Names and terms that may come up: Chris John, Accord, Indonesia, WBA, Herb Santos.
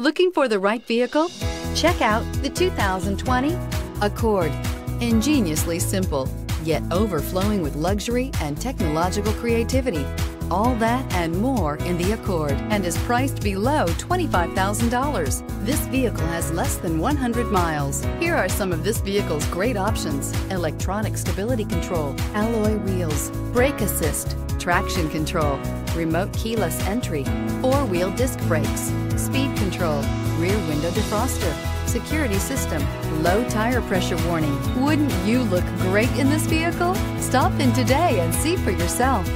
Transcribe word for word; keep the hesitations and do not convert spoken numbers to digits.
Looking for the right vehicle? Check out the two thousand twenty Accord. Ingeniously simple, yet overflowing with luxury and technological creativity. All that and more in the Accord, and is priced below twenty-five thousand dollars. This vehicle has less than one hundred miles. Here are some of this vehicle's great options: electronic stability control, alloy wheels, brake assist, traction control, remote keyless entry, four-wheel disc brakes, speed control, rear window defroster, security system, low tire pressure warning. Wouldn't you look great in this vehicle? Stop in today and see for yourself.